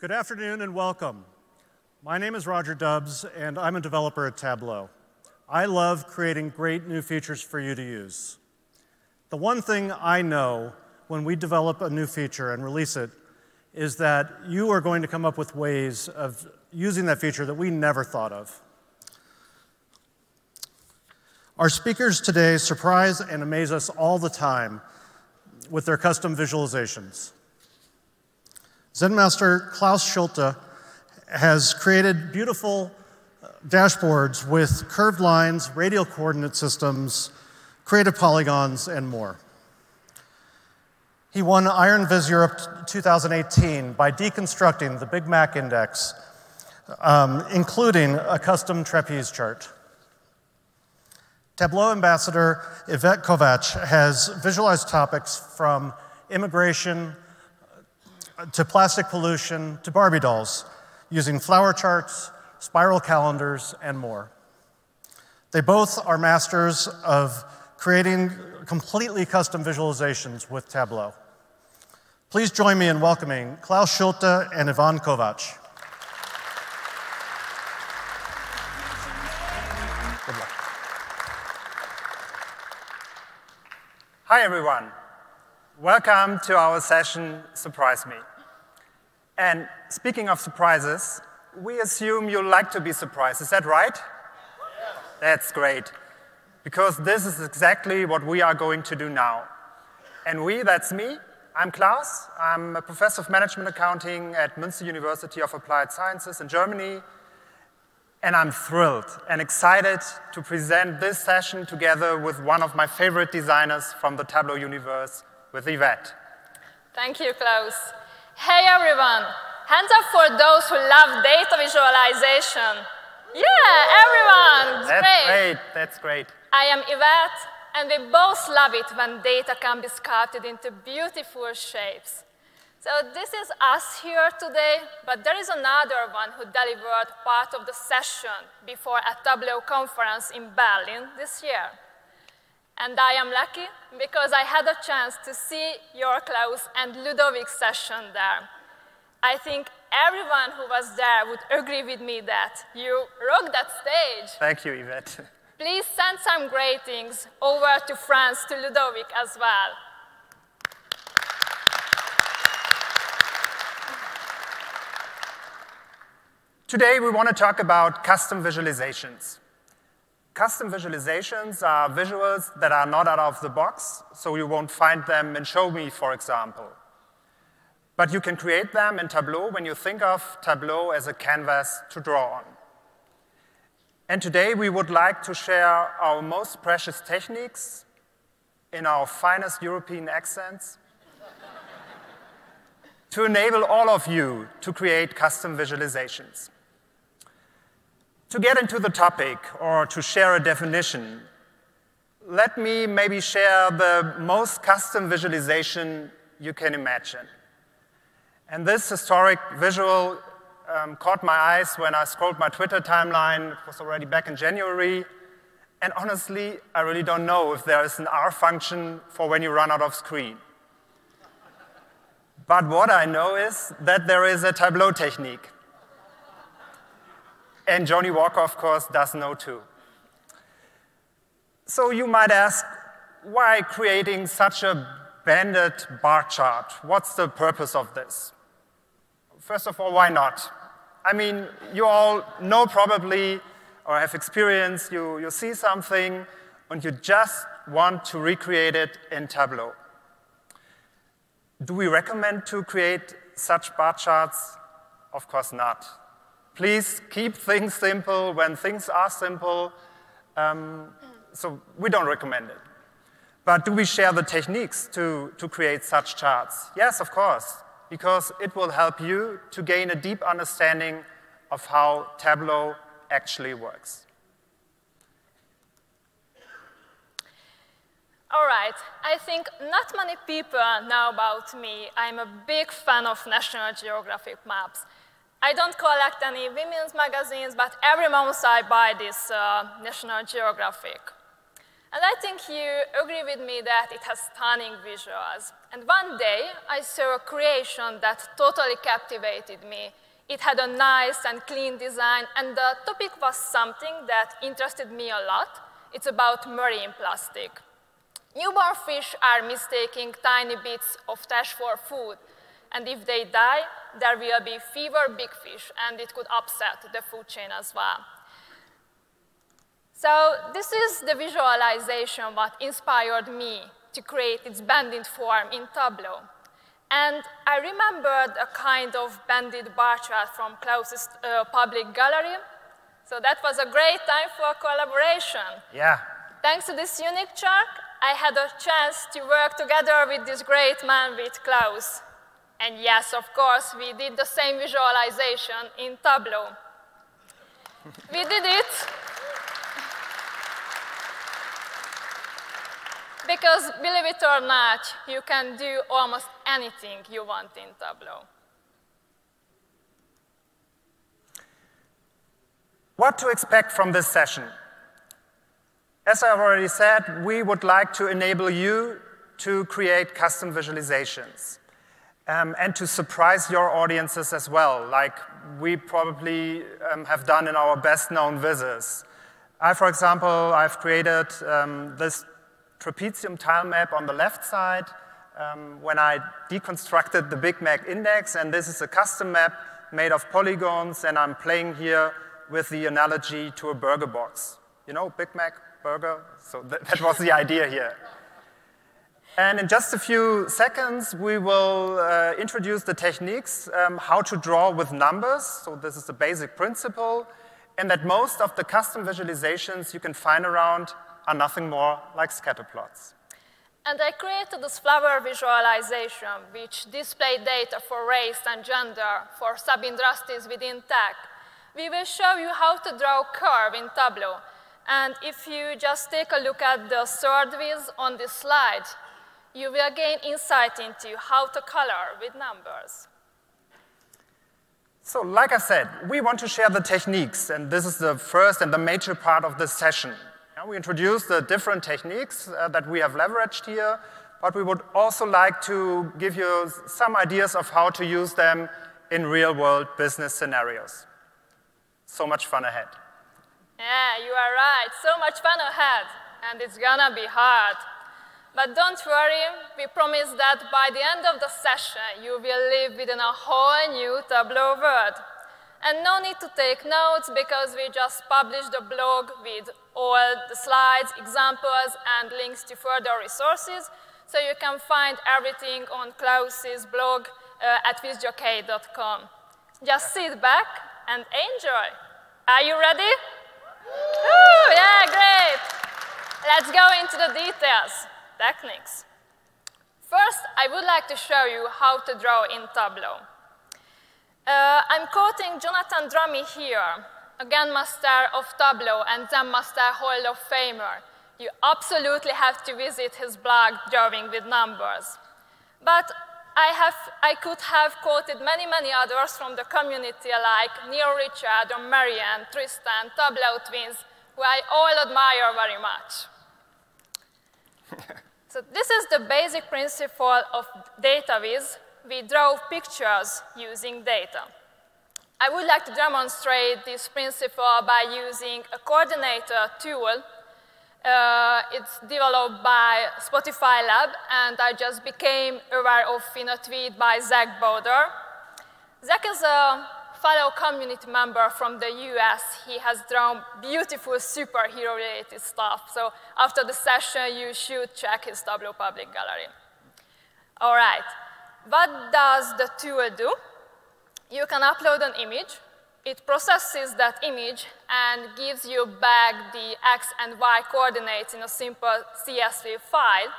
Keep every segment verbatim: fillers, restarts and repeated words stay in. Good afternoon and welcome. My name is Roger Dubbs, and I'm a developer at Tableau. I love creating great new features for you to use. The one thing I know when we develop a new feature and release it is that you are going to come up with ways of using that feature that we never thought of. Our speakers today surprise and amaze us all the time with their custom visualizations. Zen Master Klaus Schulte has created beautiful dashboards with curved lines, radial coordinate systems, creative polygons, and more. He won Iron Viz Europe twenty eighteen by deconstructing the Big Mac Index, um, including a custom trapeze chart. Tableau Ambassador Ivett Kovács has visualized topics from immigration to plastic pollution to Barbie dolls using flower charts, spiral calendars, and more. They both are masters of creating completely custom visualizations with Tableau. Please join me in welcoming Klaus Schulte and Ivett Kovács. Good luck. Hi, everyone. Welcome to our session, Surprise Me. And speaking of surprises, we assume you like to be surprised. Is that right? Yes. That's great, because this is exactly what we are going to do now. And we, that's me. I'm Klaus. I'm a professor of management accounting at Münster University of Applied Sciences in Germany. And I'm thrilled and excited to present this session together with one of my favorite designers from the Tableau universe, with Ivett. Thank you, Klaus. Hey, everyone. Hands up for those who love data visualization. Yeah, everyone. That's great. great. That's great. I am Ivett, and we both love it when data can be sculpted into beautiful shapes. So this is us here today, but there is another one who delivered part of the session before a Tableau conference in Berlin this year. And I am lucky because I had a chance to see your Klaus and Ludovic session there. I think everyone who was there would agree with me that you rocked that stage. Thank you, Ivett. Please send some greetings over to France to Ludovic as well. Today we want to talk about custom visualizations. Custom visualizations are visuals that are not out of the box, so you won't find them in ShowMe, for example. But you can create them in Tableau when you think of Tableau as a canvas to draw on. And today we would like to share our most precious techniques in our finest European accents to enable all of you to create custom visualizations. To get into the topic, or to share a definition, let me maybe share the most custom visualization you can imagine. And this historic visual um, caught my eyes when I scrolled my Twitter timeline. It was already back in January. And honestly, I really don't know if there is an R function for when you run out of screen. But what I know is that there is a Tableau technique. And Johnny Walker, of course, does know too. So you might ask, why creating such a banded bar chart? What's the purpose of this? First of all, why not? I mean, you all know probably, or have experience, you, you see something, and you just want to recreate it in Tableau. Do we recommend to create such bar charts? Of course not. Please keep things simple when things are simple. Um, so we don't recommend it. But do we share the techniques to, to create such charts? Yes, of course, because it will help you to gain a deep understanding of how Tableau actually works. All right, I think not many people know about me. I'm a big fan of National Geographic maps. I don't collect any women's magazines, but every month I buy this uh, National Geographic. And I think you agree with me that it has stunning visuals. And one day, I saw a creation that totally captivated me. It had a nice and clean design, and the topic was something that interested me a lot. It's about marine plastic. Newborn fish are mistaking tiny bits of trash for food, and if they die, there will be fewer big fish, and it could upset the food chain as well. So this is the visualization that inspired me to create its banded form in Tableau. And I remembered a kind of banded bar chart from Klaus's uh, public gallery. So that was a great time for collaboration. Yeah. Thanks to this unique chart, I had a chance to work together with this great man, with Klaus. And yes, of course, we did the same visualization in Tableau. We did it because, believe it or not, you can do almost anything you want in Tableau. What to expect from this session? As I've already said, we would like to enable you to create custom visualizations. Um, and to surprise your audiences as well, like we probably um, have done in our best-known visits. I, for example, I've created um, this trapezium tile map on the left side um, when I deconstructed the Big Mac Index, and this is a custom map made of polygons, and I'm playing here with the analogy to a burger box. You know, Big Mac, burger, so th that was the idea here. And in just a few seconds, we will uh, introduce the techniques, um, how to draw with numbers, so this is the basic principle, and that most of the custom visualizations you can find around are nothing more like scatter plots. And I created this flower visualization, which displayed data for race and gender for sub-industries within tech. We will show you how to draw a curve in Tableau. And if you just take a look at the third viz on this slide, you will gain insight into how to color with numbers. So, like I said, we want to share the techniques, and this is the first and the major part of this session. Now, we introduced the different techniques uh, that we have leveraged here, but we would also like to give you some ideas of how to use them in real-world business scenarios. So much fun ahead. Yeah, you are right. So much fun ahead, and it's gonna be hard. But don't worry, we promise that by the end of the session, you will live within a whole new Tableau world. And no need to take notes, because we just published a blog with all the slides, examples, and links to further resources. So you can find everything on Klaus's blog uh, at visjokai dot com. Just sit back and enjoy. Are you ready? Ooh, yeah, great. Let's go into the details. Techniques. First, I would like to show you how to draw in Tableau. Uh, I'm quoting Jonathan Drummy here, again, master of Tableau and Zen Master Hall of Famer. You absolutely have to visit his blog, Drawing with Numbers. But I, have, I could have quoted many, many others from the community, like Neil Richard or Marianne, Tristan, Tableau twins, who I all admire very much. So this is the basic principle of DataViz. We draw pictures using data. I would like to demonstrate this principle by using a coordinator tool. Uh, it's developed by Spotify Lab, and I just became aware of in a tweet by Zach Boder. Zach is a fellow community member from the U S. He has drawn beautiful superhero-related stuff. So after the session, you should check his Tableau public gallery. All right. What does the tool do? You can upload an image. It processes that image and gives you back the X and Y coordinates in a simple C S V file.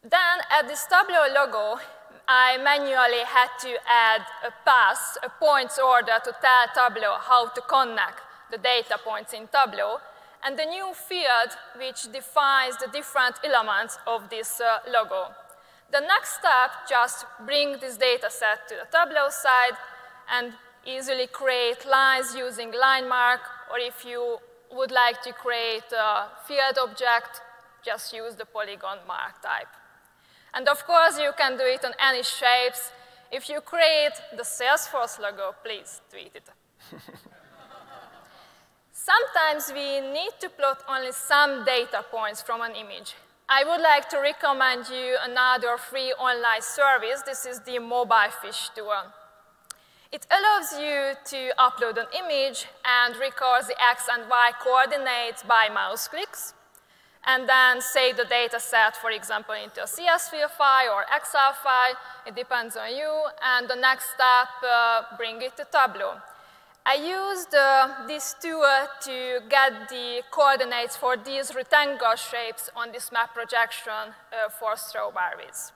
Then at this Tableau logo, I manually had to add a pass, a points order to tell Tableau how to connect the data points in Tableau, and the new field which defines the different elements of this uh, logo. The next step, just bring this data set to the Tableau side and easily create lines using line mark, or if you would like to create a field object, just use the polygon mark type. And of course, you can do it on any shapes. If you create the Salesforce logo, please tweet it. Sometimes we need to plot only some data points from an image. I would like to recommend you another free online service. This is the Mobile Fish tool. It allows you to upload an image and record the X and Y coordinates by mouse clicks, and then save the data set, for example, into a C S V file or Excel file. It depends on you. And the next step, uh, bring it to Tableau. I used uh, this tool to get the coordinates for these rectangle shapes on this map projection uh, for strawberries.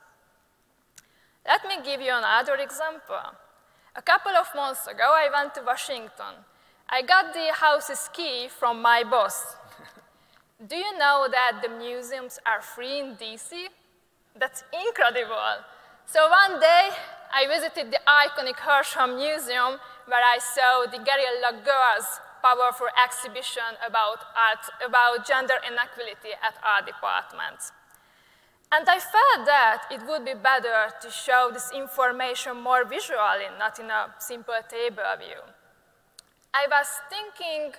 Let me give you another example. A couple of months ago, I went to Washington. I got the house's key from my boss. Do you know that the museums are free in D C? That's incredible. So one day, I visited the iconic Hirshhorn Museum, where I saw the Guerrilla Girls powerful exhibition about, art, about gender inequality at art departments. And I felt that it would be better to show this information more visually, not in a simple table view. I was thinking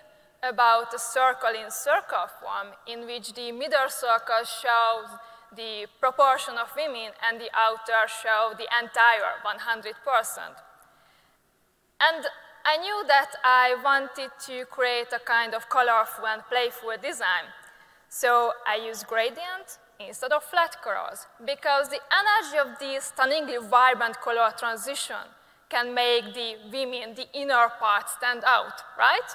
about a circle-in-circle form in which the middle circle shows the proportion of women and the outer show the entire one hundred percent. And I knew that I wanted to create a kind of colorful and playful design. So I used gradient instead of flat colors, because the energy of these stunningly vibrant color transition can make the women, the inner part, stand out, right?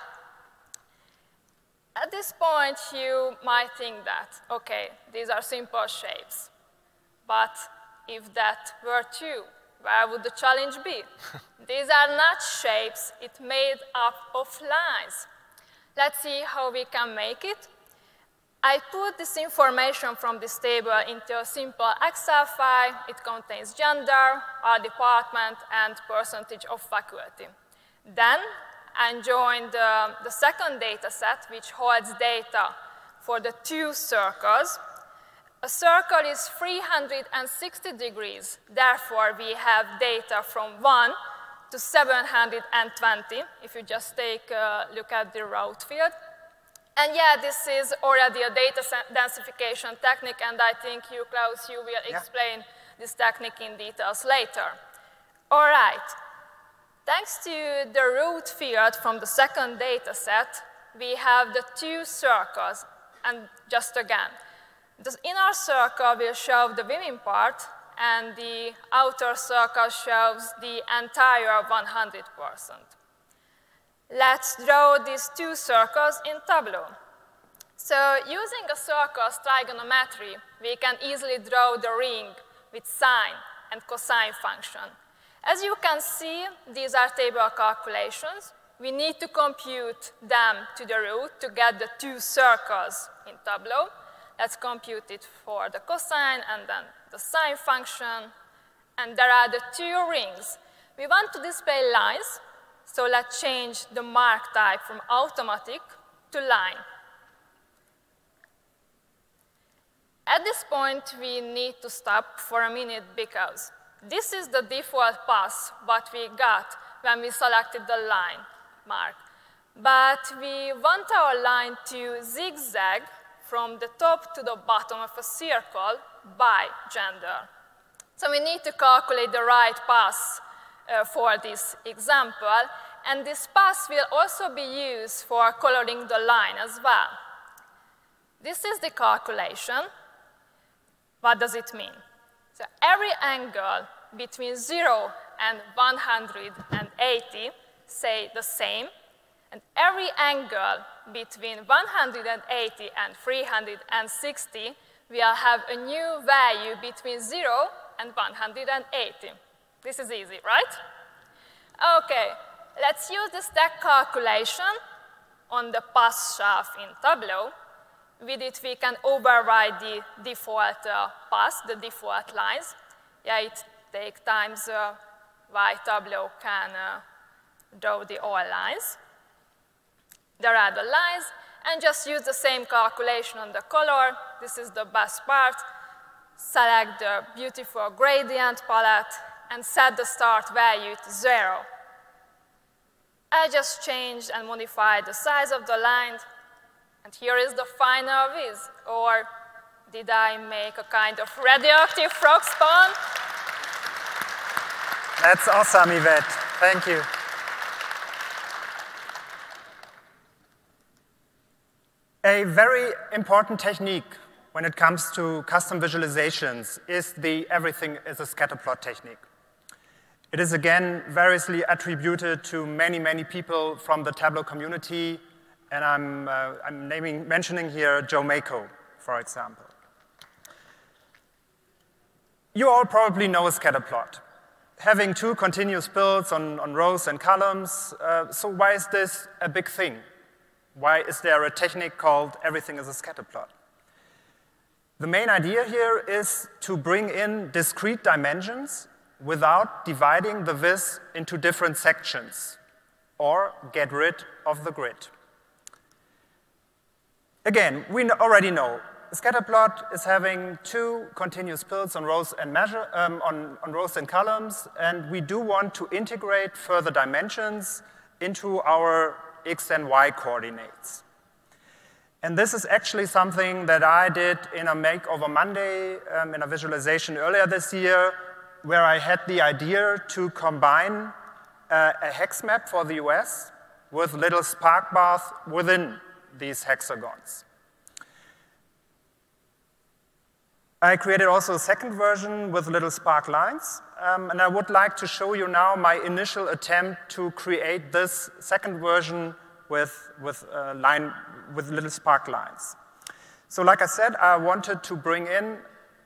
At this point, you might think that, okay, these are simple shapes. But if that were true, where would the challenge be? These are not shapes, it's made up of lines. Let's see how we can make it. I put this information from this table into a simple Excel file. It contains gender, our department, and percentage of faculty. Then I joined uh, the second data set, which holds data for the two circles. A circle is three hundred sixty degrees, therefore we have data from one to seven hundred twenty, if you just take a look at the route field. And yeah, this is already a data densification technique, and I think you, Klaus, you will yeah. explain this technique in details later. All right. Thanks to the route field from the second data set, we have the two circles, and just again. The inner circle will show the women part, and the outer circle shows the entire one hundred percent. Let's draw these two circles in Tableau. So using a circle's trigonometry, we can easily draw the ring with sine and cosine function. As you can see, these are table calculations. We need to compute them to the root to get the two circles in Tableau. Let's compute it for the cosine and then the sine function. And there are the two rings. We want to display lines, so let's change the mark type from automatic to line. At this point, we need to stop for a minute, because this is the default path what we got when we selected the line mark. But we want our line to zigzag from the top to the bottom of a circle by gender. So we need to calculate the right path uh, for this example, and this path will also be used for coloring the line as well. This is the calculation. What does it mean? So every angle between zero and one hundred eighty say the same, and every angle between one hundred eighty and three hundred sixty, we'll have a new value between zero and one hundred eighty. This is easy, right? Okay, let's use the stack calculation on the path shaft in Tableau. With it, we can override the default uh, path, the default lines. Yeah, it takes times uh, why Tableau can uh, draw the all lines. There are the lines, and just use the same calculation on the color. This is the best part. Select the beautiful gradient palette and set the start value to zero. I just changed and modified the size of the line, and here is the final viz. Or did I make a kind of radioactive frog spawn? That's awesome, Ivett. Thank you. A very important technique when it comes to custom visualizations is the everything is a scatterplot technique. It is again variously attributed to many, many people from the Tableau community, and I'm, uh, I'm naming, mentioning here Joe Mako, for example. You all probably know a scatterplot, having two continuous builds on, on rows and columns. Uh, so why is this a big thing? Why is there a technique called everything is a scatterplot? The main idea here is to bring in discrete dimensions without dividing the viz into different sections, or get rid of the grid. Again, we already know a scatterplot is having two continuous builds on rows and measure um, on, on rows and columns, and we do want to integrate further dimensions into our x and y coordinates. And this is actually something that I did in a Makeover Monday, um, in a visualization earlier this year, where I had the idea to combine uh, a hex map for the U S with little spark bars within these hexagons. I created also a second version with little spark lines, um, and I would like to show you now my initial attempt to create this second version with, with, uh, line, with little spark lines. So like I said, I wanted to bring in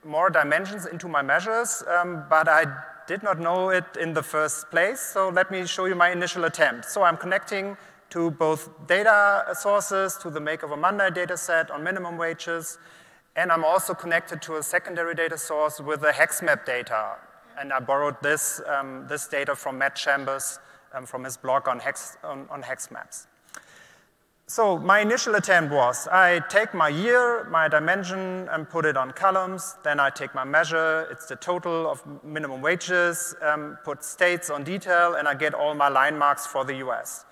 more dimensions into my measures, um, but I did not know it in the first place, so let me show you my initial attempt. So I'm connecting to both data sources, to the Makeover Monday dataset on minimum wages, and I'm also connected to a secondary data source with the hex map data, and I borrowed this, um, this data from Matt Chambers um, from his blog on hex, on, on hex maps. So my initial attempt was, I take my year, my dimension, and put it on columns. Then I take my measure, it's the total of minimum wages, um, put states on detail, and I get all my line marks for the U S.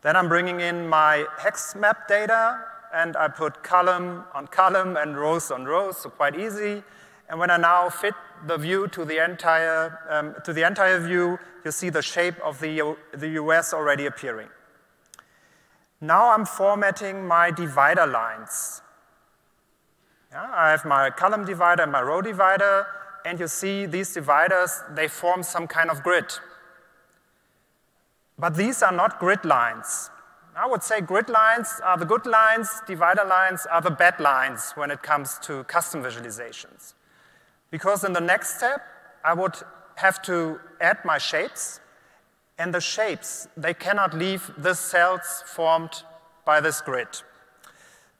Then I'm bringing in my hex map data, and I put column on column and rows on rows, so quite easy. And when I now fit the view to the entire, um, to the entire view, you see the shape of the, the U S already appearing. Now I'm formatting my divider lines. Yeah, I have my column divider and my row divider, and you see these dividers, they form some kind of grid. But these are not grid lines. I would say grid lines are the good lines, divider lines are the bad lines when it comes to custom visualizations. Because in the next step, I would have to add my shapes, and the shapes, they cannot leave the cells formed by this grid.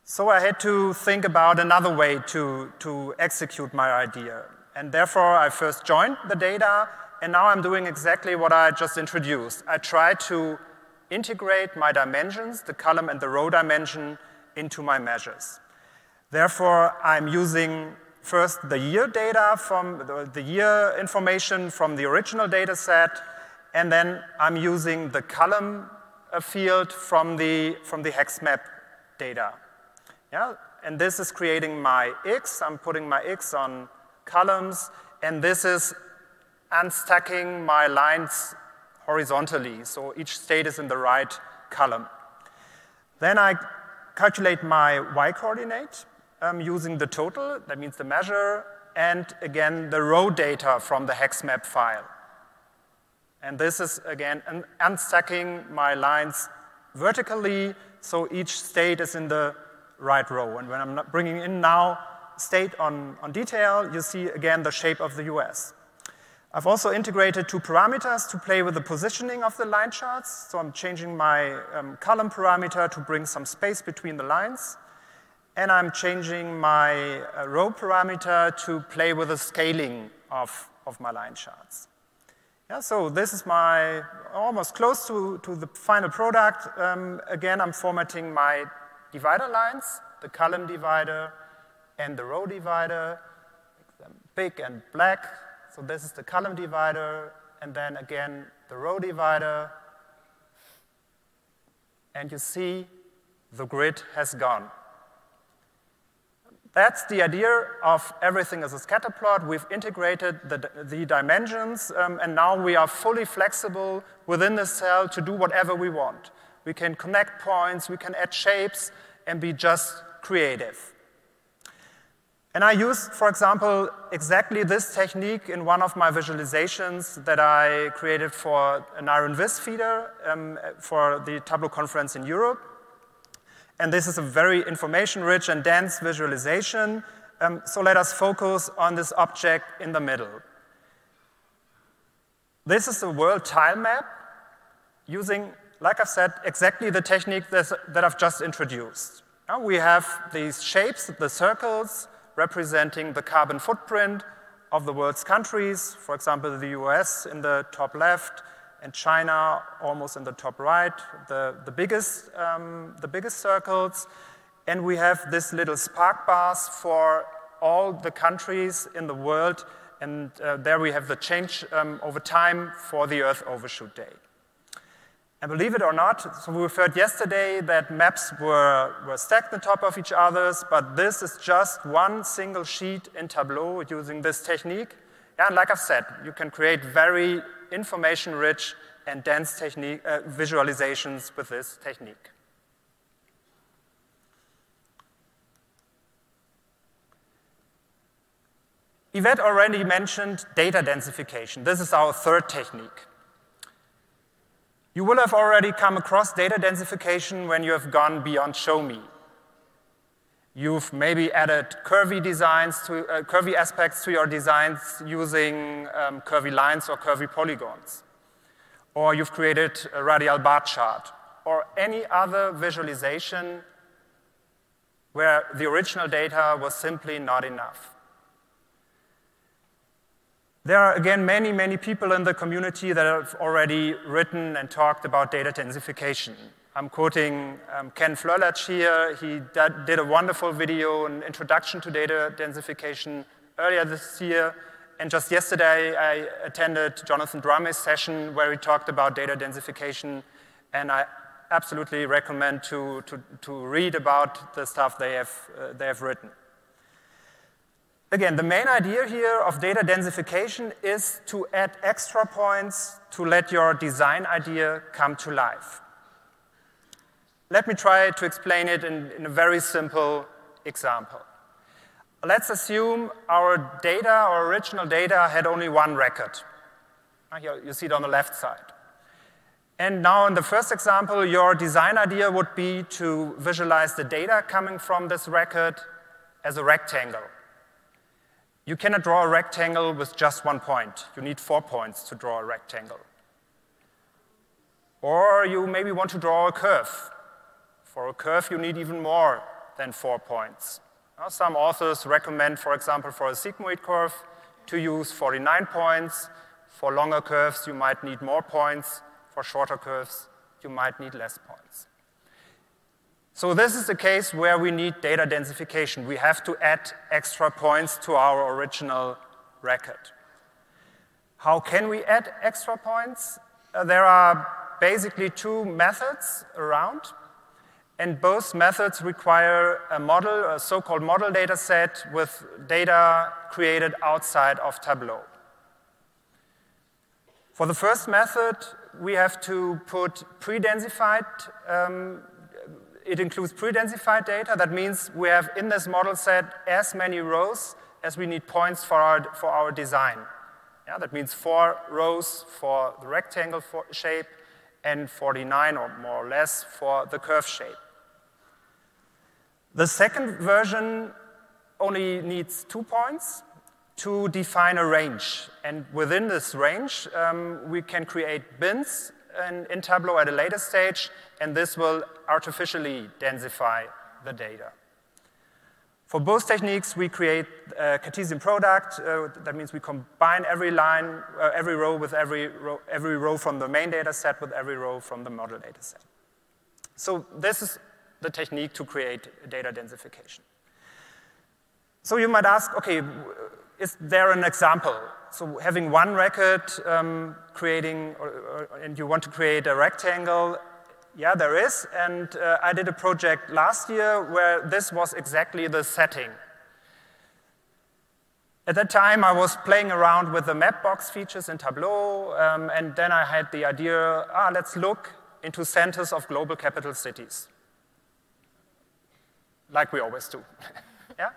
So I had to think about another way to, to execute my idea. And therefore, I first joined the data, and now I'm doing exactly what I just introduced. I try to integrate my dimensions, the column and the row dimension, into my measures. Therefore, I'm using first the year data from the, the year information from the original data set, and then I'm using the column field from the, from the hex map data. Yeah? And this is creating my X. I'm putting my X on columns, and this is unstacking my lines horizontally, so each state is in the right column. Then I calculate my Y coordinate um, using the total, that means the measure, and again the row data from the hex map file. And this is, again, un unstacking my lines vertically, so each state is in the right row. And when I'm not bringing in now state on, on detail, you see, again, the shape of the U S. I've also integrated two parameters to play with the positioning of the line charts. So I'm changing my um, column parameter to bring some space between the lines. And I'm changing my uh, row parameter to play with the scaling of, of my line charts. Yeah, so this is my, almost close to, to the final product. Um, again, I'm formatting my divider lines, the column divider and the row divider, big and black. So this is the column divider, and then again the row divider. And you see the grid has gone. That's the idea of everything as a scatter plot. We've integrated the, the dimensions, um, and now we are fully flexible within the cell to do whatever we want. We can connect points, we can add shapes, and be just creative. And I used, for example, exactly this technique in one of my visualizations that I created for an Iron Viz feeder um, for the Tableau conference in Europe. And this is a very information-rich and dense visualization, um, so let us focus on this object in the middle. This is a world tile map using, like I've said, exactly the technique that I've just introduced. Now we have these shapes, the circles, representing the carbon footprint of the world's countries, for example, the U S in the top left, and China almost in the top right, the, the, biggest, um, the biggest circles. And we have this little spark bars for all the countries in the world. And uh, there we have the change um, over time for the Earth Overshoot Day. And believe it or not, so we heard yesterday that maps were, were stacked on top of each other, but this is just one single sheet in Tableau using this technique. And like I've said, you can create very information-rich and dense technique, uh, visualizations with this technique. Ivett already mentioned data densification. This is our third technique. You will have already come across data densification when you have gone beyond ShowMe. You've maybe added curvy designs to uh, curvy aspects to your designs using um, curvy lines or curvy polygons. Or you've created a radial bar chart or any other visualization where the original data was simply not enough. There are, again, many, many people in the community that have already written and talked about data densification. I'm quoting um, Ken Flurlach here. He did a wonderful video, an introduction to data densification earlier this year. And just yesterday, I attended Jonathan Drummy's session where he talked about data densification. And I absolutely recommend to, to, to read about the stuff they have, uh, they have written. Again, the main idea here of data densification is to add extra points to let your design idea come to life. Let me try to explain it in, in a very simple example. Let's assume our data, our original data, had only one record. Here, you see it on the left side. And now in the first example, your design idea would be to visualize the data coming from this record as a rectangle. You cannot draw a rectangle with just one point. You need four points to draw a rectangle. Or you maybe want to draw a curve. For a curve, you need even more than four points. Now, some authors recommend, for example, for a sigmoid curve to use forty-nine points. For longer curves, you might need more points. For shorter curves, you might need less points. So this is the case where we need data densification. We have to add extra points to our original record. How can we add extra points? Uh, there are basically two methods around, and both methods require a model, a so-called model data set with data created outside of Tableau. For the first method, we have to put pre-densified um, It includes pre-densified data. That means we have in this model set as many rows as we need points for our, for our design. Yeah, that means four rows for the rectangle for shape and forty-nine or more or less for the curve shape. The second version only needs two points to define a range. And within this range, um, we can create bins In, in Tableau at a later stage, and this will artificially densify the data. For both techniques, we create a Cartesian product. Uh, that means we combine every line, uh, every row with every row, every row from the main data set with every row from the model data set. So this is the technique to create data densification. So you might ask, okay, is there an example? So having one record, um, creating, or, or, and you want to create a rectangle, yeah, there is, and uh, I did a project last year where this was exactly the setting. At that time, I was playing around with the map box features in Tableau, um, and then I had the idea, ah, let's look into centers of global capital cities, like we always do. Yeah?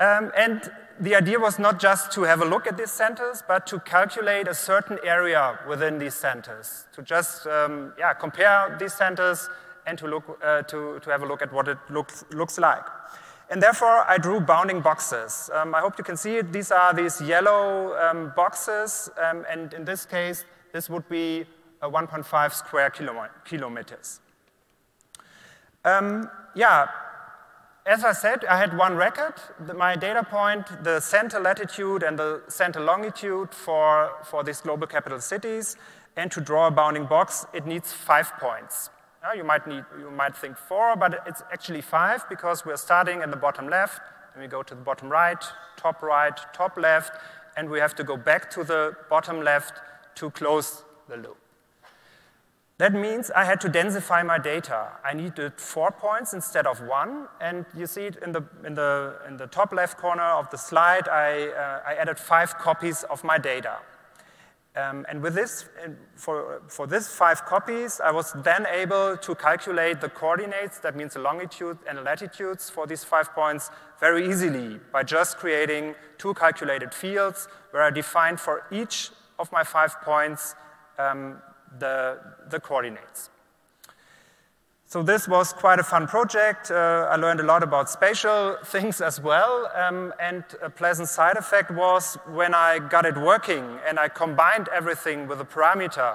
Um, and the idea was not just to have a look at these centers, but to calculate a certain area within these centers, to just um, yeah, compare these centers and to, look, uh, to, to have a look at what it looks, looks like. And therefore, I drew bounding boxes. Um, I hope you can see it. These are these yellow um, boxes, um, and in this case, this would be uh, one point five square kilo kilometers. Um, yeah. As I said, I had one record, the, my data point, the center latitude and the center longitude for, for these global capital cities, and to draw a bounding box, it needs five points. Now, you might need, you might think four, but it's actually five because we're starting at the bottom left, and we go to the bottom right, top right, top left, and we have to go back to the bottom left to close the loop. That means I had to densify my data. I needed four points instead of one, and you see it in the, in the, in the top left corner of the slide, I, uh, I added five copies of my data. Um, and with this, for, for this five copies, I was then able to calculate the coordinates, that means the longitude and the latitudes for these five points very easily by just creating two calculated fields where I defined for each of my five points um, The, the coordinates. So this was quite a fun project. Uh, I learned a lot about spatial things as well, um, and a pleasant side effect was when I got it working and I combined everything with a parameter,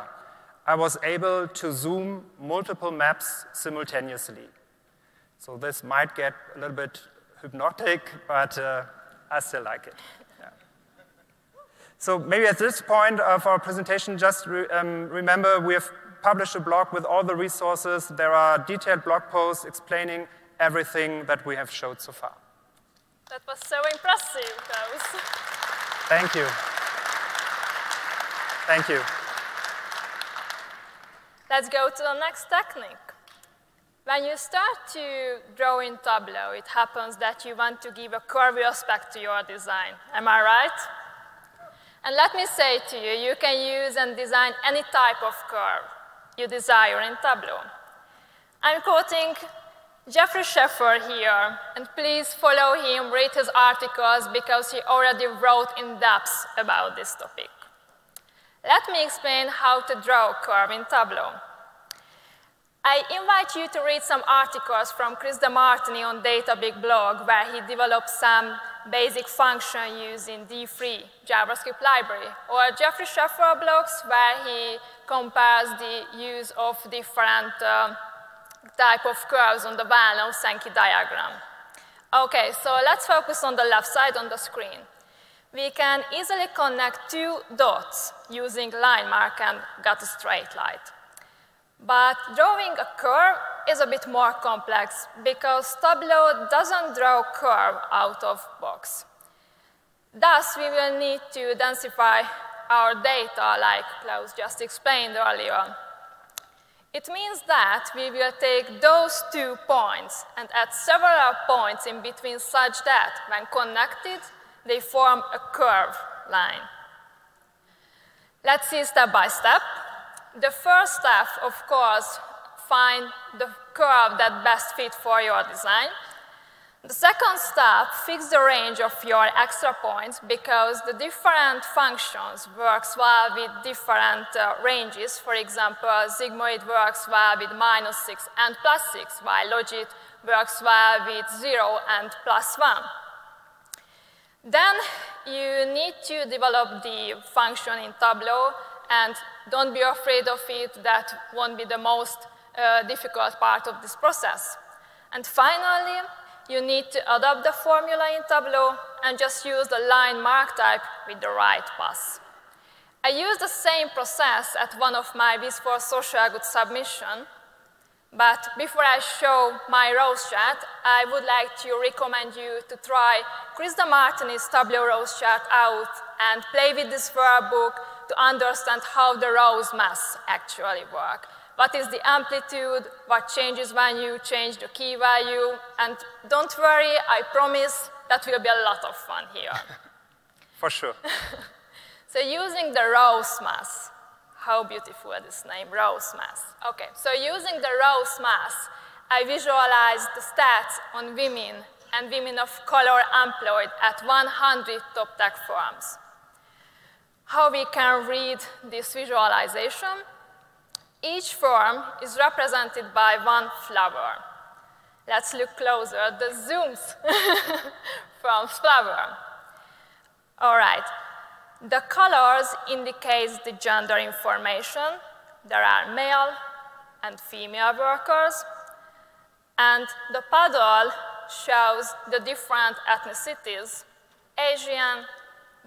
I was able to zoom multiple maps simultaneously. So this might get a little bit hypnotic, but uh, I still like it. So maybe at this point of our presentation, just re um, remember we have published a blog with all the resources. There are detailed blog posts explaining everything that we have showed so far. That was so impressive, Klaus. Thank you. Thank you. Let's go to the next technique. When you start to draw in Tableau, it happens that you want to give a curvy aspect to your design. Am I right? And let me say to you, you can use and design any type of curve you desire in Tableau. I'm quoting Jeffrey Sheffer here, and please follow him, read his articles, because he already wrote in depth about this topic. Let me explain how to draw a curve in Tableau. I invite you to read some articles from Chris DeMartini on DataBig blog, where he developed some basic function using D three, JavaScript library, or Jeffrey Sheffer blogs, where he compares the use of different uh, type of curves on the Van-Loo-Sankey diagram. Okay, so let's focus on the left side on the screen. We can easily connect two dots using line mark and get a straight line. But drawing a curve is a bit more complex because Tableau doesn't draw a curve out of box. Thus, we will need to densify our data like Klaus just explained earlier. It means that we will take those two points and add several points in between such that, when connected, they form a curve line. Let's see step by step. The first step, of course, find the curve that best fits for your design. The second step, fix the range of your extra points because the different functions works well with different uh, ranges. For example, sigmoid works well with minus six and plus six, while logit works well with zero and plus one. Then you need to develop the function in Tableau, and don't be afraid of it. That won't be the most uh, difficult part of this process. And finally, you need to adopt the formula in Tableau and just use the line mark type with the right pass. I used the same process at one of my Viz for Social Good submission. But before I show my rose chart, I would like to recommend you to try Chris DeMartini's Tableau rose chart out and play with this workbook to understand how the rose mass actually work. What is the amplitude, what changes when you change the key value, and don't worry, I promise that will be a lot of fun here. For sure. So using the rose mass, how beautiful this name, rose mass. Okay, so using the rose mass, I visualized the stats on women and women of color employed at one hundred top tech firms. How we can read this visualization? Each firm is represented by one flower. Let's look closer, the zooms from flower. All right. The colors indicates the gender information. There are male and female workers. And the paddle shows the different ethnicities, Asian,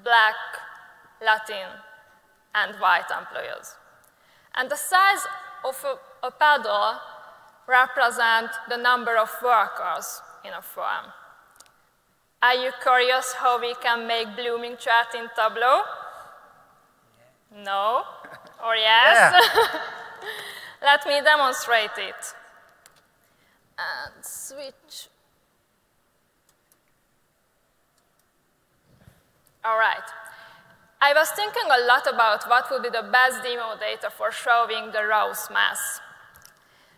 Black, Latin, and white employees. And the size of a, a paddle represents the number of workers in a firm. Are you curious how we can make blooming chart in Tableau? Yeah. No? Or yes? Yeah. Let me demonstrate it. And switch. All right. I was thinking a lot about what would be the best demo data for showing the rose mass.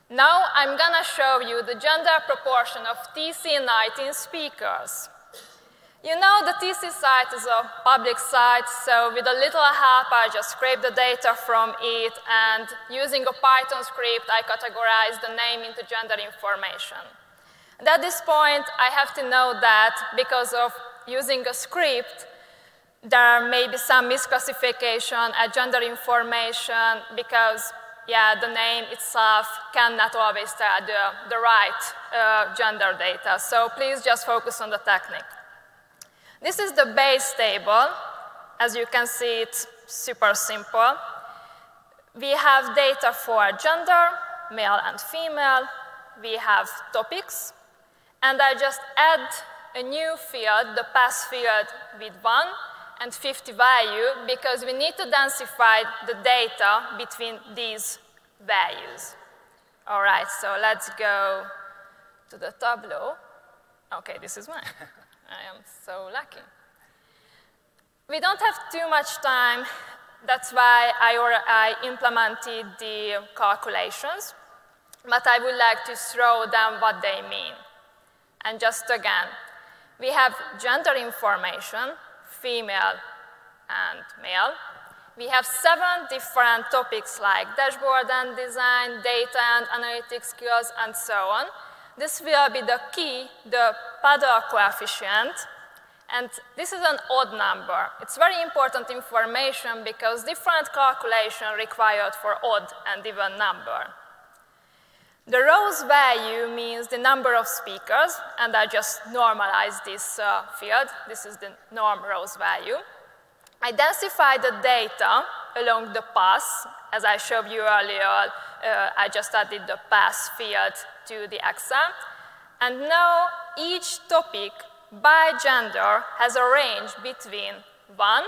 Now I'm gonna show you the gender proportion of T C nineteen speakers. You know, the T C site is a public site, so with a little help, I just scraped the data from it, and using a Python script, I categorized the name into gender information. And at this point, I have to know that because of using a script, there may be some misclassification at gender information because, yeah, the name itself cannot always tell the, the right uh, gender data. So please just focus on the technique. This is the base table. As you can see, it's super simple. We have data for gender, male and female. We have topics. And I just add a new field, the past field, with one and fifty value, because we need to densify the data between these values. All right, so let's go to the Tableau. OK, this is mine. I am so lucky. We don't have too much time. That's why I, or I implemented the calculations. But I would like to throw down what they mean. And just again, we have gender information, female and male. We have seven different topics like dashboard and design, data and analytics skills, and so on. This will be the key, the paddle coefficient, and this is an odd number. It's very important information because different calculation required for odd and even number. The rose value means the number of speakers, and I just normalize this uh, field. This is the norm rose value. I densify the data along the paths. As I showed you earlier, uh, I just added the path field to the accent. And now each topic by gender has a range between one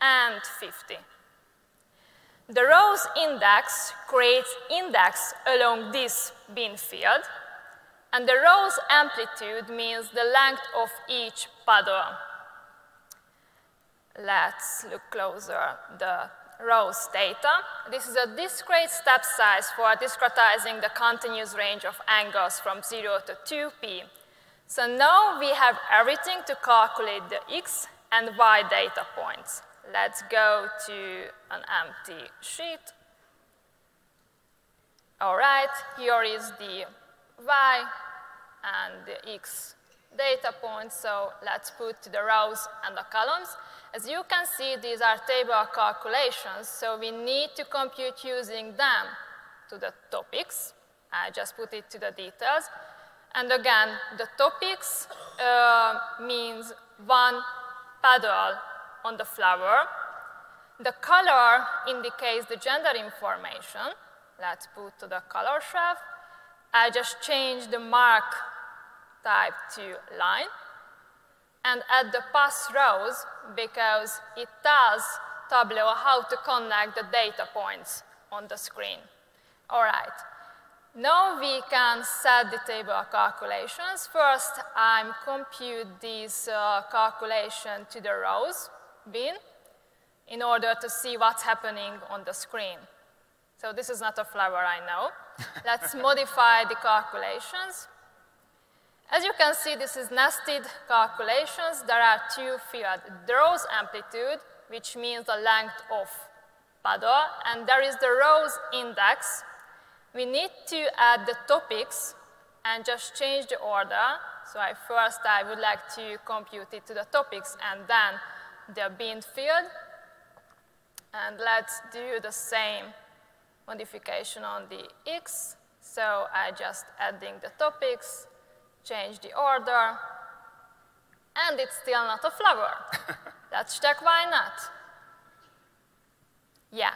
and fifty. The rows index creates index along this bin field, and the rows amplitude means the length of each paddle. Let's look closer the rows data. This is a discrete step size for discretizing the continuous range of angles from zero to two p. So now we have everything to calculate the x and y data points. Let's go to an empty sheet. All right, here is the y and the x data points. So let's put the rows and the columns. As you can see, these are table calculations, so we need to compute using them to the topics. I just put it to the details. And again, the topics uh, means one paddle on the flower. The color indicates the gender information, let's put to the color shelf. I just change the mark type to line and add the pass rows because it tells Tableau how to connect the data points on the screen. All right. Now we can set the table calculations. First, I'm compute this uh, calculation to the rows bin in order to see what's happening on the screen. So this is not a flower, I know. Let's modify the calculations. As you can see, this is nested calculations. There are two fields, the row's amplitude, which means the length of paddle, and there is the row's index. We need to add the topics and just change the order. So I first I would like to compute it to the topics and then the bin field. And let's do the same modification on the X. So I just adding the topics, change the order, and it's still not a flower. Let's check why not. Yeah.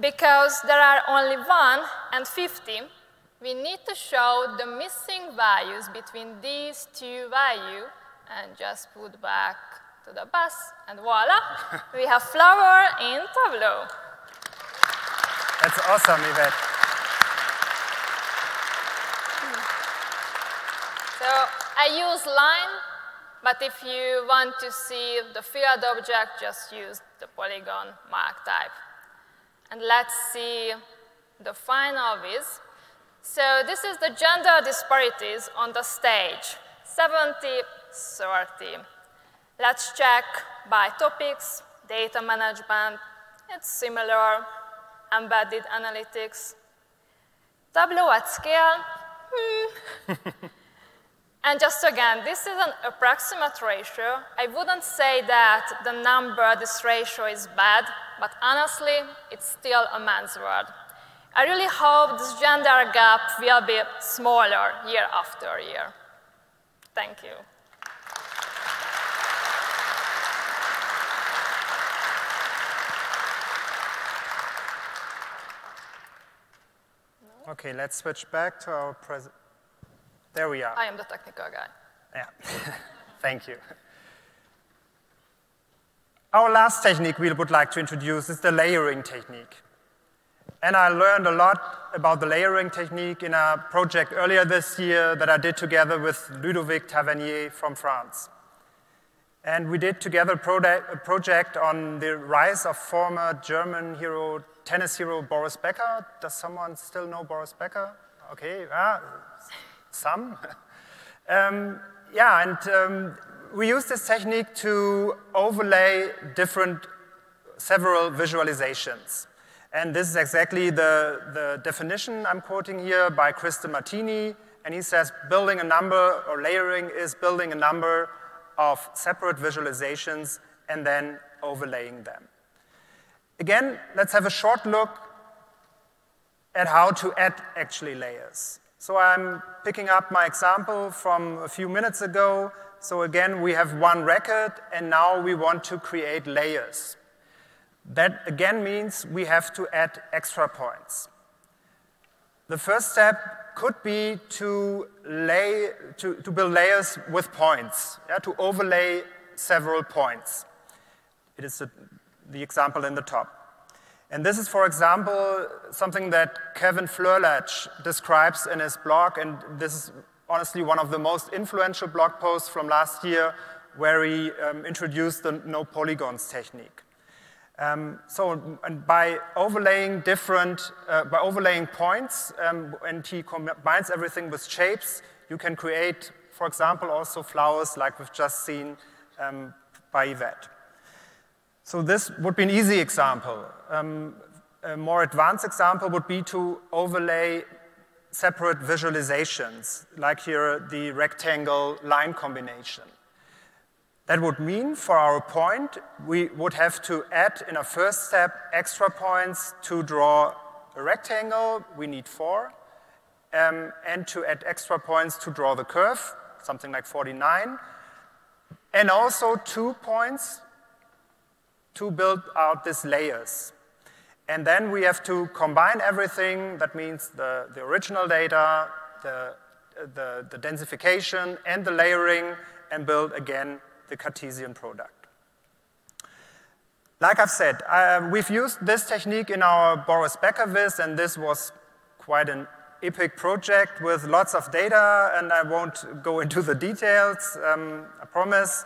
Because there are only one and fifty, we need to show the missing values between these two values and just put back to the bus, and voila, we have flower in Tableau. That's awesome, Ivett. So I use line, but if you want to see the field object, just use the polygon mark type. And let's see the final viz. So this is the gender disparities on the stage, seventy thirty. Let's check by topics, data management, it's similar, embedded analytics. Tableau at scale, hmm. And just again, this is an approximate ratio. I wouldn't say that the number, this ratio is bad, but honestly, it's still a man's world. I really hope this gender gap will be smaller year after year. Thank you. Okay, let's switch back to our present. There we are. I am the technical guy. Yeah, thank you. Our last technique we would like to introduce is the layering technique. And I learned a lot about the layering technique in a project earlier this year that I did together with Ludovic Tavernier from France. And we did together a project on the rise of former German hero, tennis hero Boris Becker. Does someone still know Boris Becker? Okay, ah, some. um, yeah, and um, we use this technique to overlay different, several visualizations. And this is exactly the, the definition I'm quoting here by Chris DeMartini. And he says, building a number or layering is building a number of separate visualizations and then overlaying them. Again, let's have a short look at how to add actually layers. So I'm picking up my example from a few minutes ago. So again, we have one record, and now we want to create layers. That again means we have to add extra points. The first step could be to, lay, to, to build layers with points, yeah, to overlay several points. It is a, the example in the top. And this is, for example, something that Ken Flurlach describes in his blog, and this is honestly one of the most influential blog posts from last year where he um, introduced the no polygons technique. Um, so and by overlaying different, uh, by overlaying points, um, and he combines everything with shapes, you can create, for example, also flowers like we've just seen um, by Ivett. So this would be an easy example. Um, a more advanced example would be to overlay separate visualizations, like here the rectangle line combination. That would mean for our point, we would have to add in a first step extra points to draw a rectangle, we need four, um, and to add extra points to draw the curve, something like forty-nine, and also two points to build out these layers. And then we have to combine everything. That means the, the original data, the, the, the densification, and the layering, and build, again, the Cartesian product. Like I've said, uh, we've used this technique in our Boris Becker Viz, and this was quite an epic project with lots of data, and I won't go into the details, um, I promise.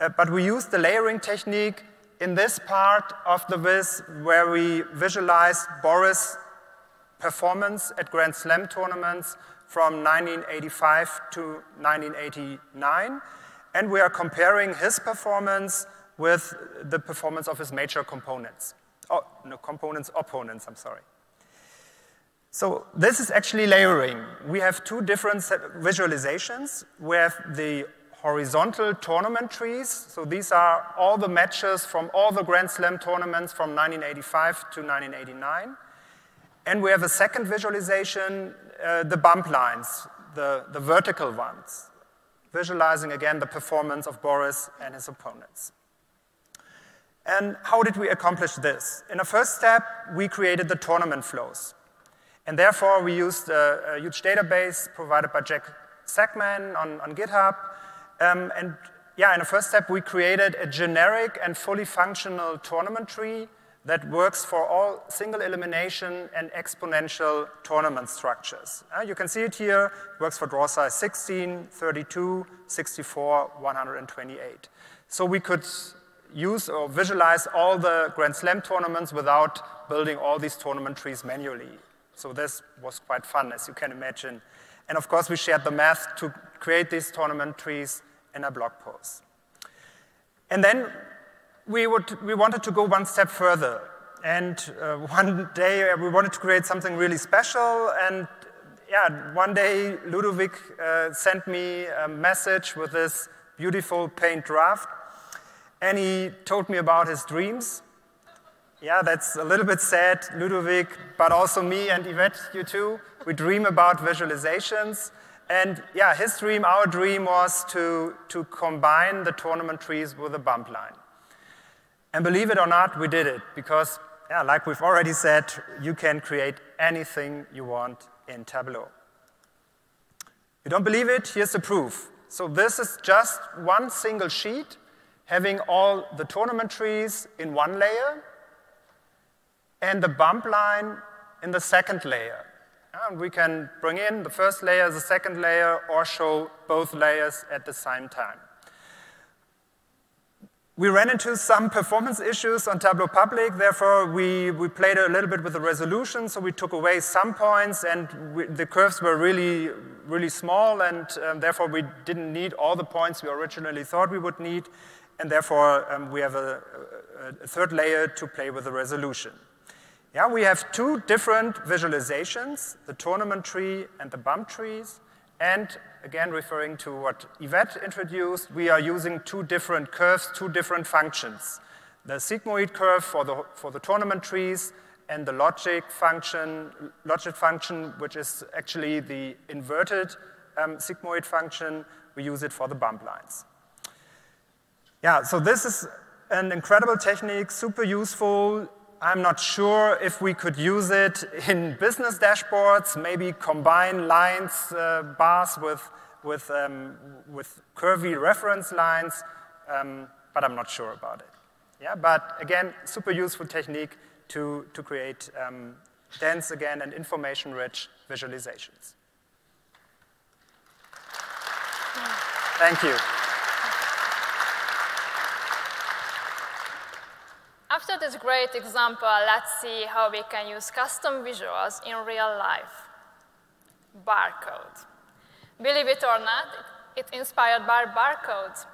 Uh, but we used the layering technique in this part of the Viz where we visualized Boris' performance at Grand Slam tournaments from nineteen eighty-five to nineteen eighty-nine, and we are comparing his performance with the performance of his major components. Oh, no, components, opponents, I'm sorry. So this is actually layering. We have two different visualizations. We have the horizontal tournament trees. So these are all the matches from all the Grand Slam tournaments from nineteen eighty-five to nineteen eighty-nine. And we have a second visualization, uh, the bump lines, the, the vertical ones, visualizing again the performance of Boris and his opponents. And how did we accomplish this? In a first step, we created the tournament flows. And therefore, we used a, a huge database provided by Jack Sackman on, on GitHub. Um, and yeah, in a first step, we created a generic and fully functional tournament tree that works for all single elimination and exponential tournament structures. Uh, you can see it here. It works for draw size sixteen, thirty-two, sixty-four, one hundred twenty-eight. So we could use or visualize all the Grand Slam tournaments without building all these tournament trees manually. So this was quite fun, as you can imagine. And of course, we shared the math to create these tournament trees in a blog post. And then we, would, we wanted to go one step further. And uh, one day, we wanted to create something really special. And yeah, one day, Ludovic uh, sent me a message with this beautiful paint draft. And he told me about his dreams. Yeah, that's a little bit sad, Ludovic, but also me and Ivett, you too. We dream about visualizations. And yeah, his dream, our dream, was to, to combine the tournament trees with a bump line. And believe it or not, we did it. Because, yeah, like we've already said, you can create anything you want in Tableau. You don't believe it? Here's the proof. So this is just one single sheet, having all the tournament trees in one layer and the bump line in the second layer. And we can bring in the first layer, the second layer, or show both layers at the same time. We ran into some performance issues on Tableau Public, therefore we, we played a little bit with the resolution, so we took away some points, and we, the curves were really, really small, and um, therefore we didn't need all the points we originally thought we would need. And therefore, um, we have a, a third layer to play with the resolution. Yeah, we have two different visualizations, the tournament tree and the bump trees. And again, referring to what Ivett introduced, we are using two different curves, two different functions. The sigmoid curve for the, for the tournament trees and the logic function, logic function, which is actually the inverted um, sigmoid function. We use it for the bump lines. Yeah, so this is an incredible technique, super useful. I'm not sure if we could use it in business dashboards, maybe combine lines, uh, bars with, with, um, with curvy reference lines, um, but I'm not sure about it. Yeah, but again, super useful technique to, to create um, dense, again, and information-rich visualizations. Thank you. After this great example, let's see how we can use custom visuals in real life. Barcode. Believe it or not, it's inspired by barcodes.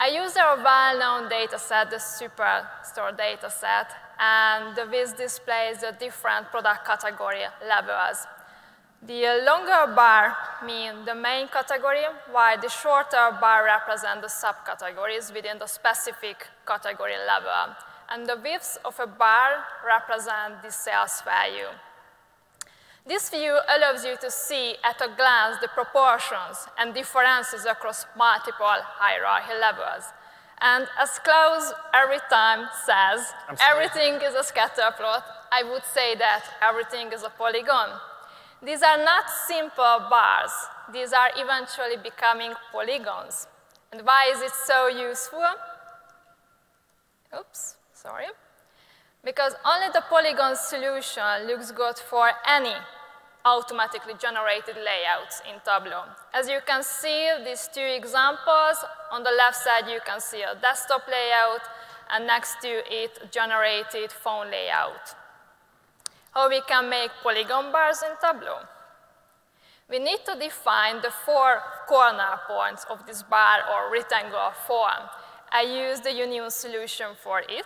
I used a well-known dataset, the Superstore dataset, and the Viz displays the different product category levels. The longer bar means the main category, while the shorter bar represents the subcategories within the specific category level. And the widths of a bar represent the sales value. This view allows you to see at a glance the proportions and differences across multiple hierarchy levels. And as Klaus every time says, everything is a scatter plot, I would say that everything is a polygon. These are not simple bars. These are eventually becoming polygons. And why is it so useful? Oops, sorry. Because only the polygon solution looks good for any automatically generated layouts in Tableau. As you can see, these two examples, on the left side you can see a desktop layout, and next to it generated phone layout. How we can make polygon bars in Tableau? We need to define the four corner points of this bar or rectangular form. I use the union solution for it.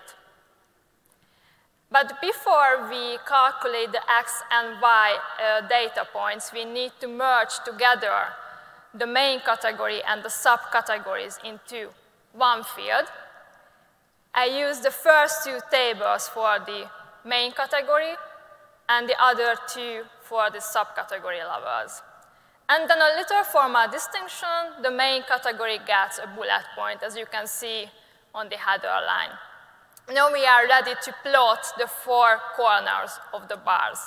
But before we calculate the X and Y uh, data points, we need to merge together the main category and the subcategories into one field. I use the first two tables for the main category and the other two for the subcategory levels. And then a little formal distinction, the main category gets a bullet point, as you can see on the header line. Now we are ready to plot the four corners of the bars.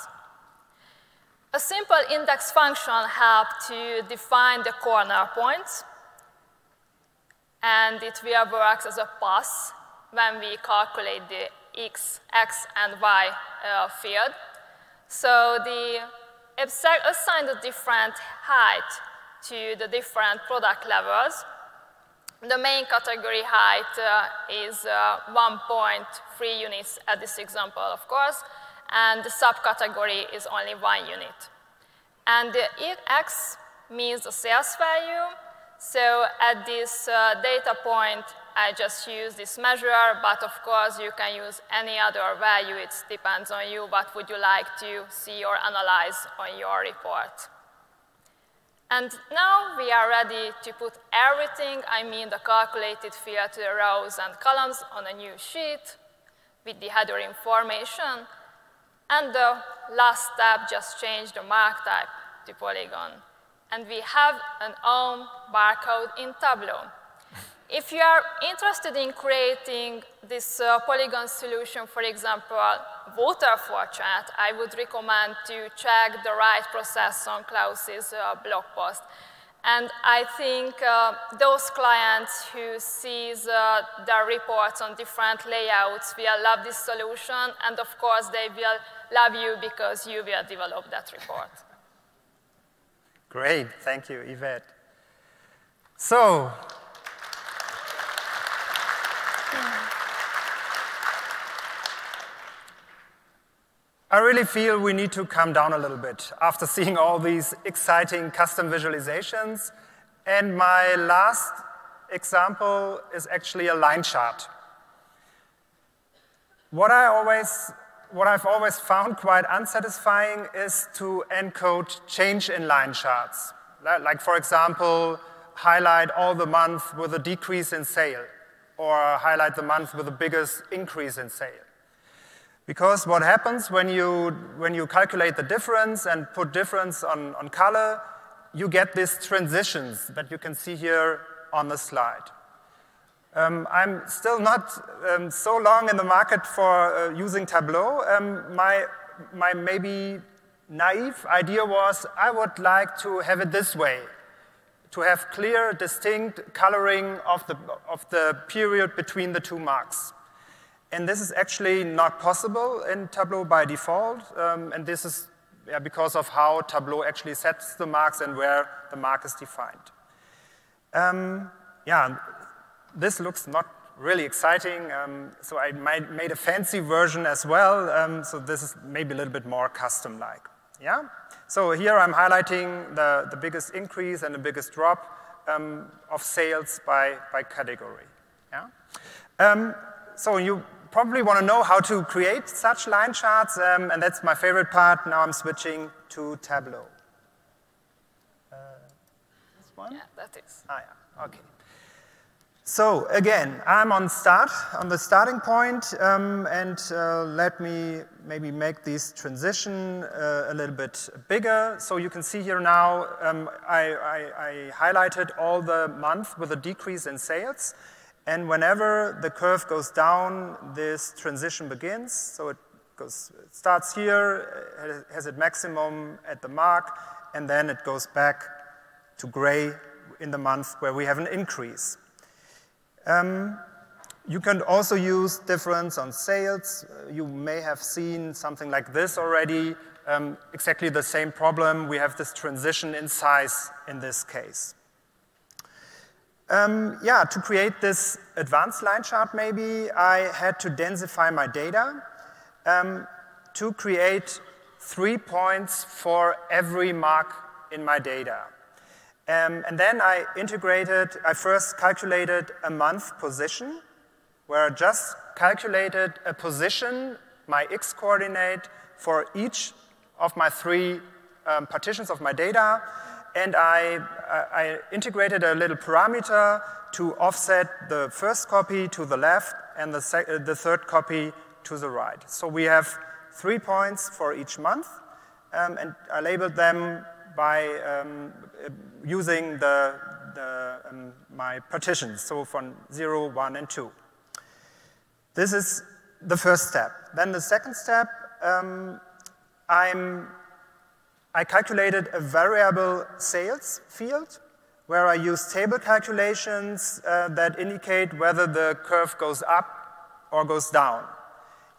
A simple index function helps to define the corner points, and it will work as a pass when we calculate the x, x and y uh, field. So the assign the different height to the different product levels. The main category height uh, is uh, one point three units at this example, of course, and the subcategory is only one unit. And the X means the sales value, so at this uh, data point, I just use this measure, but of course you can use any other value. It depends on you. What would you like to see or analyze on your report? And now we are ready to put everything, I mean the calculated field to the rows and columns on a new sheet with the header information. And the last step, just change the mark type to polygon. And we have an own barcode in Tableau. If you are interested in creating this uh, polygon solution, for example, waterfall chart, I would recommend to check the right process on Klaus's uh, blog post. And I think uh, those clients who see uh, their reports on different layouts will love this solution, and of course they will love you because you will develop that report. Great, thank you, Ivett. So, I really feel we need to calm down a little bit after seeing all these exciting custom visualizations. And my last example is actually a line chart. What, I always, what I've always found quite unsatisfying is to encode change in line charts. Like, for example, highlight all the month with a decrease in sale, or highlight the month with the biggest increase in sale. Because what happens when you, when you calculate the difference and put difference on, on color, you get these transitions that you can see here on the slide. Um, I'm still not um, so long in the market for uh, using Tableau. Um, my, my maybe naive idea was I would like to have it this way, to have clear, distinct coloring of the, of the period between the two marks. And this is actually not possible in Tableau by default, um, and this is yeah, because of how Tableau actually sets the marks and where the mark is defined. Um, yeah, this looks not really exciting, um, so I made a fancy version as well, um, so this is maybe a little bit more custom-like. Yeah? So here I'm highlighting the, the biggest increase and the biggest drop um, of sales by, by category. Yeah? Um, so you probably want to know how to create such line charts, um, and that's my favorite part. Now I'm switching to Tableau. Uh, this one? Yeah, that is. Ah, yeah, okay. So again, I'm on start, on the starting point, um, and uh, let me maybe make this transition uh, a little bit bigger. So you can see here now, um, I, I, I highlighted all the month with a decrease in sales. And whenever the curve goes down, this transition begins. So it goes, it starts here, has its maximum at the mark, and then it goes back to gray in the month where we have an increase. Um, you can also use difference on sales. You may have seen something like this already. Um, exactly the same problem. We have this transition in size in this case. Um, yeah, to create this advanced line chart maybe, I had to densify my data um, to create three points for every mark in my data. Um, and then I integrated, I first calculated a month position, where I just calculated a position, my x-coordinate, for each of my three um, partitions of my data. And I, I integrated a little parameter to offset the first copy to the left and the, sec the third copy to the right. So we have three points for each month, um, and I labeled them by um, using the, the, um, my partitions, so from zero, one, and two. This is the first step. Then the second step, um, I'm I calculated a variable sales field where I use table calculations uh, that indicate whether the curve goes up or goes down.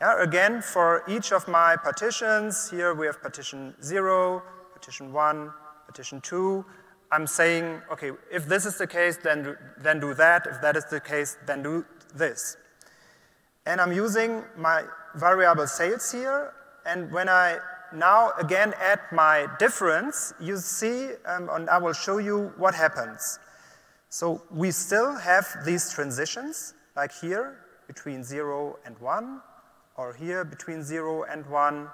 Yeah, again, for each of my partitions, here we have partition zero, partition one, partition two. I'm saying, okay, if this is the case, then, then do that. If that is the case, then do this. And I'm using my variable sales here, and when I now, again, add my difference, you see, um, and I will show you what happens. So we still have these transitions, like here, between zero and one, or here, between zero and one.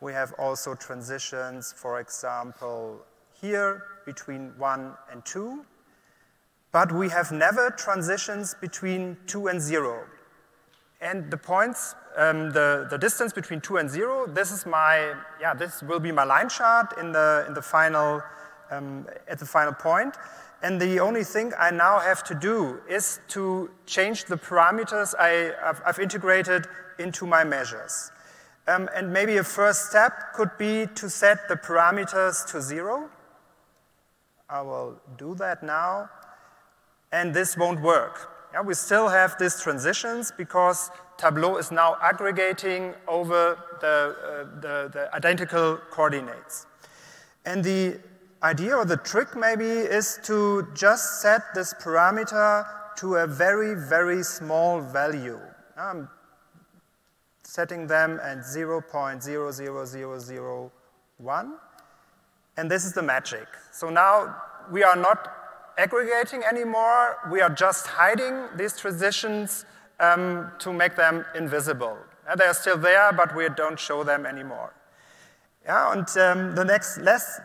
We have also transitions, for example, here, between one and two. But we have never transitions between two and zero. And the points, um, the, the distance between two and zero, this is my, yeah, this will be my line chart in the, in the final, um, at the final point. And the only thing I now have to do is to change the parameters I, I've, I've integrated into my measures. Um, and maybe a first step could be to set the parameters to zero. I will do that now. And this won't work. Yeah, we still have these transitions because Tableau is now aggregating over the, uh, the, the identical coordinates. And the idea or the trick maybe is to just set this parameter to a very, very small value. I'm setting them at zero point zero zero zero zero one, and this is the magic. So now we are not aggregating anymore, we are just hiding these transitions um, to make them invisible. Uh, they are still there, but we don't show them anymore. Yeah, and um, the next last,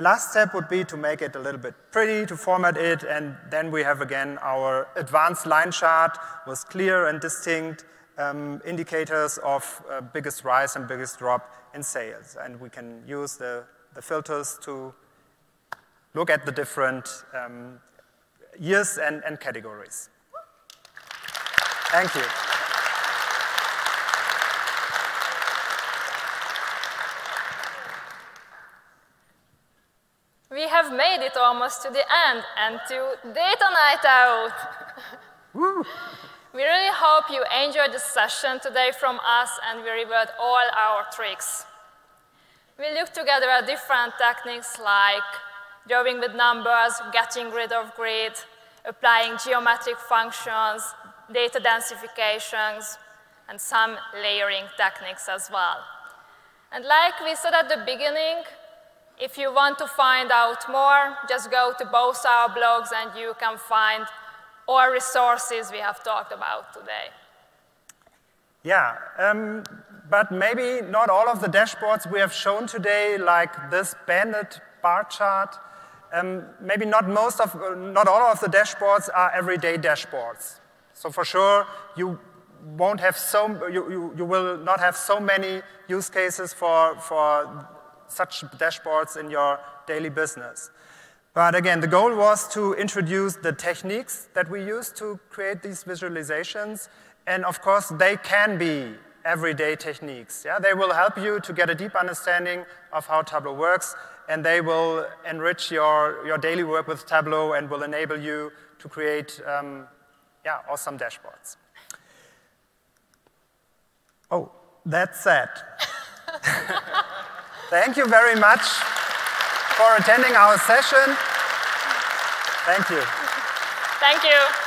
last step would be to make it a little bit pretty, to format it, and then we have again our advanced line chart with clear and distinct um, indicators of uh, biggest rise and biggest drop in sales, and we can use the, the filters to look at the different um, years and, and categories. Thank you. We have made it almost to the end and to Data Night Out. Woo. We really hope you enjoyed the session today from us and we revealed all our tricks. We looked together at different techniques like drawing with numbers, getting rid of grid, applying geometric functions, data densifications, and some layering techniques as well. And like we said at the beginning, if you want to find out more, just go to both our blogs and you can find all resources we have talked about today. Yeah, um, but maybe not all of the dashboards we have shown today, like this banded bar chart, Um, maybe not most of, not all of the dashboards are everyday dashboards. So for sure, you won't have so, you, you, you will not have so many use cases for, for such dashboards in your daily business. But again, the goal was to introduce the techniques that we use to create these visualizations. And of course, they can be everyday techniques. Yeah? They will help you to get a deep understanding of how Tableau works, and they will enrich your, your daily work with Tableau and will enable you to create um, yeah, awesome dashboards. Oh, that's it. Thank you very much for attending our session. Thank you. Thank you.